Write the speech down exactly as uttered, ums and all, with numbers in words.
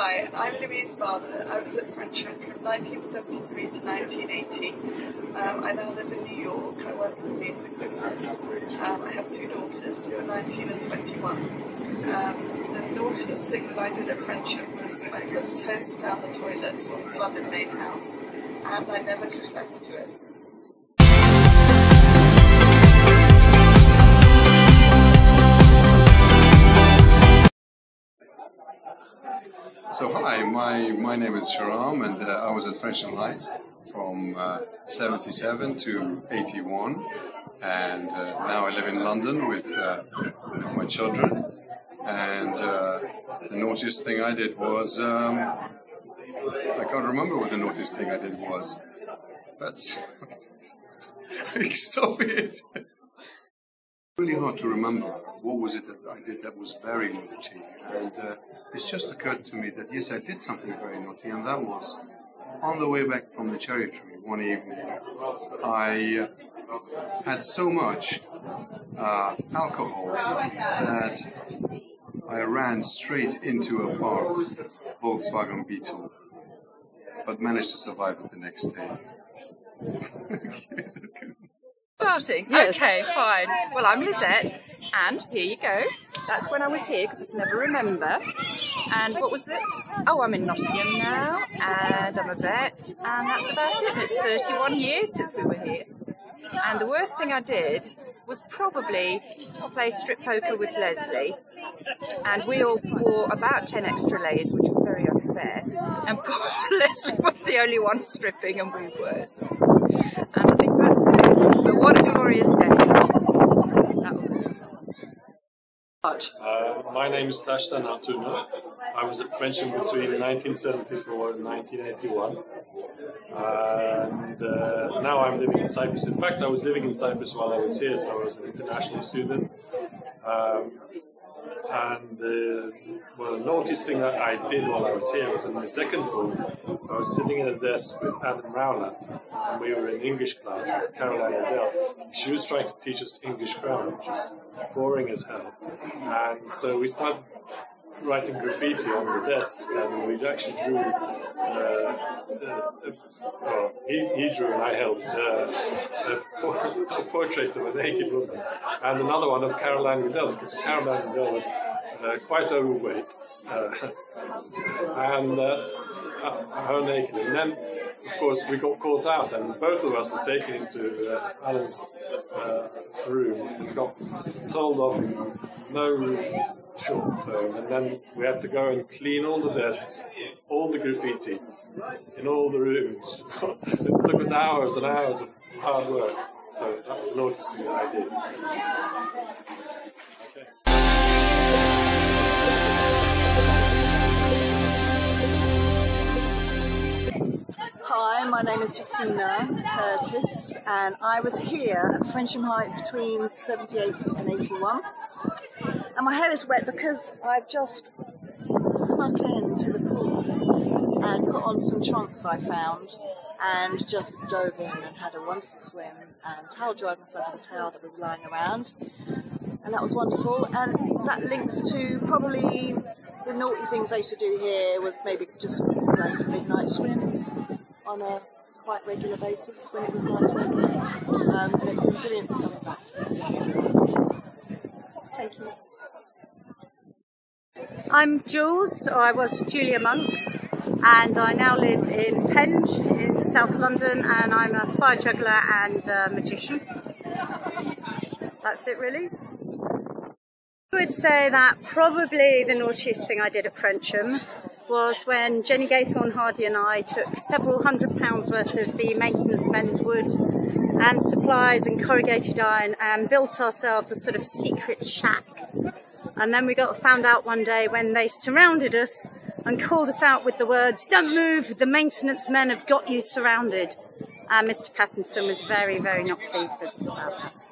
Hi, I'm Louise Barder. I was at Frensham from nineteen seventy-three to nineteen eighty. Um, I now live in New York. I work in the music business. Um, I have two daughters who are nineteen and twenty-one. Um, the naughtiest thing that I did at Frensham was I put toast down the toilet on Fluffin Main House, and I never confessed to it. So hi, my, my name is Sharam, and uh, I was at Frensham Heights from uh, seventy-seven to eighty-one, and uh, now I live in London with, uh, with my children, and uh, the naughtiest thing I did was, um, I can't remember what the naughtiest thing I did was, but stop it! It's really hard to remember what was it that I did that was very naughty, and uh, it's just occurred to me that yes, I did something very naughty, and that was on the way back from the cherry tree one evening. I uh, had so much uh, alcohol that I ran straight into a parked Volkswagen Beetle, but managed to survive it the next day. Starting? Yes. Okay, fine. Well, I'm Lisette, and here you go. That's when I was here, because I can never remember. And what was it? Oh, I'm in Nottingham now, and I'm a vet, and that's about it. It's thirty-one years since we were here. And the worst thing I did was probably play strip poker with Leslie, and we all wore about ten extra layers, which was very unfair. And poor Leslie was the only one stripping, and we weren't. And I think that's it. But what a glorious day. Uh, my name is Tashtan Alturner. I was at Frensham between nineteen seventy-four and nineteen eighty-one. Uh, and uh, now I'm living in Cyprus. In fact, I was living in Cyprus while I was here, so I was an international student. Um, and uh, well, the naughtiest thing that I did while I was here was in my second form. I was sitting at a desk with Adam Rowland, and we were in English class with Caroline Goodall. She was trying to teach us English grammar, which is boring as hell. And so we started writing graffiti on the desk, and we actually drew, uh, uh, uh, well, he, he drew and I helped, uh, a, por a portrait of a naked woman, and another one of Caroline Goodall, because Caroline Goodall was uh, quite overweight, uh, and uh, uh, her naked. And then, of course, we got caught out, and both of us were taken into uh, Alan's uh, room and got told off in no short term, and then we had to go and clean all the desks, all the graffiti, in all the rooms. It took us hours and hours of hard work, so that was the naughtiest thing that I did. Okay. Hi, my name is Justina Curtis, and I was here at Frensham Heights between seventy-eight and eighty-one. And my hair is wet because I've just snuck into the pool and put on some trunks I found and just dove in and had a wonderful swim and towel dried myself with a towel that was lying around. And that was wonderful. And that links to probably the naughty things I used to do here was maybe just going for midnight swims on a quite regular basis when it was nice weather. Um, and it's been brilliant coming back and seeing everyone. Thank you. I'm Jules, or I was Julia Monks, and I now live in Penge in South London, and I'm a fire juggler and a magician. That's it really. I would say that probably the naughtiest thing I did at Frensham was when Jenny Gathorn-Hardy and I took several hundred pounds worth of the maintenance men's wood and supplies and corrugated iron and built ourselves a sort of secret shack. And then we got found out one day when they surrounded us and called us out with the words, "Don't move, the maintenance men have got you surrounded." And Mister Pattinson was very, very not pleased with us about that.